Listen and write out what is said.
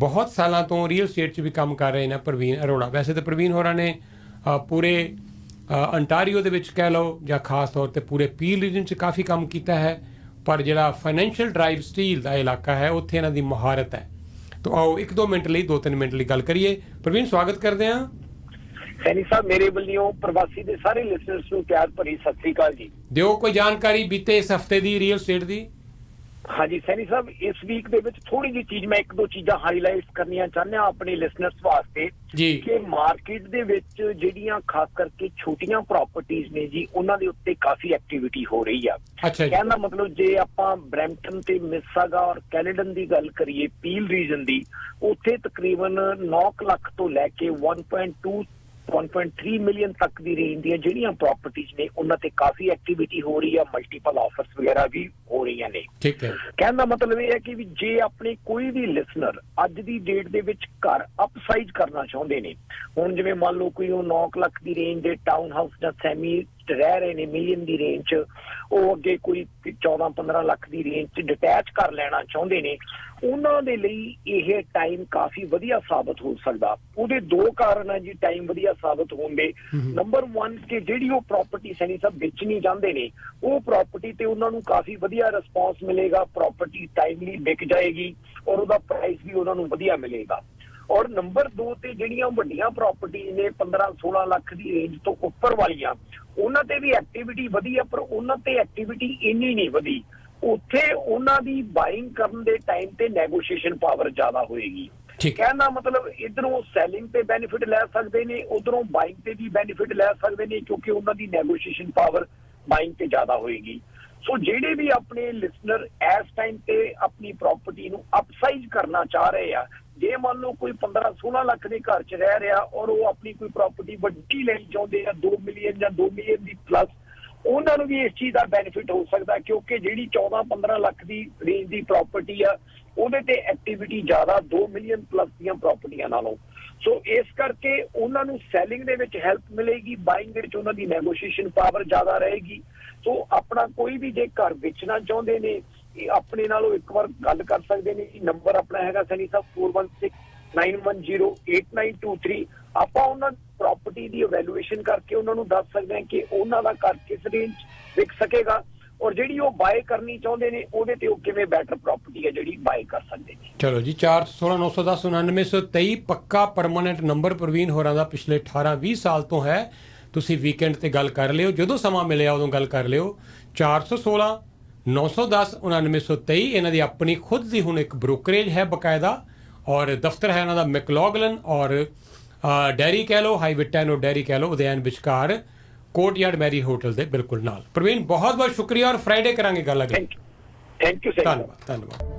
बहुत सालों तो रियल स्टेट 'ਚ भी काम कर रहे हैं प्रवीण अरोड़ा। वैसे तो प्रवीण होरां ने पूरे अंटारियो दे विच कह लो या खास तौर पर पूरे पील रीजन 'ਚ काफ़ी काम किया है, पर जिहड़ा फाइनैंशियल ड्राइव स्टील का इलाका है उत्थे इन्हां दी महारत है। तो आओ एक दो मिनट लिए, दो तीन मिनट लिए गल करिए। प्रवीण स्वागत करते हैं। सैनी साहब मेरे वालों प्रवासी दे सारे लिसनर्स नूं प्यार भरी सत श्री अकाल जी। दिओ कोई जानकारी बीते इस हफ्ते दी रियल स्टेट दी। हाँ जी सैनी साहब इस वीक दे विच थोड़ी जी चीज मैं एक दो चीज़ा हाईलाइट करनिया चाहते हैं अपने लिसनर्स वास्ते कि मार्केट दे विच जिहड़ियां खास करके छोटियां प्रॉपर्टीज ने जी उन्हां दे उत्ते काफ़ी एक्टिविटी हो रही है। कहना मतलब जे आपां ब्रैमटन ते मिसागा और कैनेडन की गल करिए पील रीजन की उत्थे तकरीबन 9 लाख तो लैके 1.3 मिलियन तक की रेंज दी जिहड़ियां प्रॉपर्टीज ने उन्हां ते काफ़ी एक्टिविटी हो रही है, मल्टीपल ऑफर्स वगैरह भी हो रही ने। कहने का मतलब यह है कि जे अपने कोई भी लिसनर अज की डेट दे विच घर अपसाइज करना चाहते हैं, हुण जिवें मान लो कोई 9 लाख की रेंज के टाउन हाउस या सैमी रह रहे हैं मिलियन की रेंज च, वो अगे कोई 14-15 लाख की रेंज च डिटैच कर लेना चाहते हैं, उन्होंने दे लई यह टाइम काफ़ी वधिया साबित हो सकता। उहदे दो कारण है जी टाइम वधिया साबित होने। नंबर 1 कि जिहड़ी वो प्रॉपर्टी सैनी साहब बेचनी चाहते हैं वो प्रॉपर्टी तो उन्होंने काफ़ी वधिया रिस्पॉन्स मिलेगा, प्रॉपर्टी टाइमली बिक जाएगी और उसका प्राइस भी उन्होंने वधिया मिलेगा। और नंबर 2 ते जिहड़ियां वड्डियां प्रॉपर्टीज ने 15-16 लाख की रेंज तो उपर वालियां उन्हां ते भी एक्टिविटी वधी है, पर उन्हां ते एक्टिविटी इन्नी नहीं वधी, उत्थे उन्हां दी बाइंग करन दे टाइम ते नैगोशिएशन पावर ज़्यादा होएगी। कहना मतलब इधरों सैलिंग पे बेनीफिट लै सकदे ने, उधरों बाइंग पे भी बेनीफिट लै सकदे ने क्योंकि उन्हां दी नैगोशिएशन पावर बाइंग ते ज़्यादा होएगी। सो जेडे भी अपने लिसनर इस टाइम पे अपनी प्रॉपर्टी नूं अपसाइज करना चाह रहे हैं, जे मान लो कोई 15-16 लाख के घर च रह रहा और वो अपनी कोई प्रॉपर्टी वड्डी लेनी चाहते हैं 2 मिलियन या 2 मिलियन की प्लस, उन्होंने भी इस चीज़ का बेनीफिट हो सकता क्योंकि जी 14-15 लाख की रेंज की प्रॉपर्टी आ उहदे ते एक्टिविटी ज़्यादा 2 मिलियन प्लस दी प्रॉपर्टियां नालों। सो इस करके उन्होंने सैलिंग दे विच हेल्प मिलेगी, बाइंग दे विच उन्हां दी नैगोशिएशन पावर ज़्यादा रहेगी। सो अपना कोई भी जे घर बेचना चाहते ने अपने नालों एक बार गल कर सकते हैं कि नंबर अपना है सैनी साहब 4169108923। आपां उन्हां प्रॉपर्टी की इवैल्यूएशन करके उन्होंने दस सकते हैं कि उन्हां दा घर किस रेंज विक सकेगा और जिहड़ी वो बाय करनी चाहते हैं उहदे ते ओह किवें बैटर प्रॉपर्टी है जिहड़ी बाय कर सकते हैं। चलो जी 4169109923 पक्का परमानेंट नंबर प्रवीण होरां दा पिछले 18-20 साल तो है। तुसीं वीकेंड ते गल कर लिओ, जो समा मिलिआ उदों गल कर लिओ। 4169109923 इन्हां दी अपनी खुद की हुण एक ब्रोकरेज है बकायदा और दफ्तर है इन्हां दा मैकलॉगलन और डेरी कैलो, हाईविटैन और डेरी कैलो उदयन विचकार कोर्टयार्ड मैरी होटल के बिल्कुल नाल। प्रवीण बहुत बहुत शुक्रिया और फ्राइडे करांगे गल। थैंक यू सर, धन्यवाद।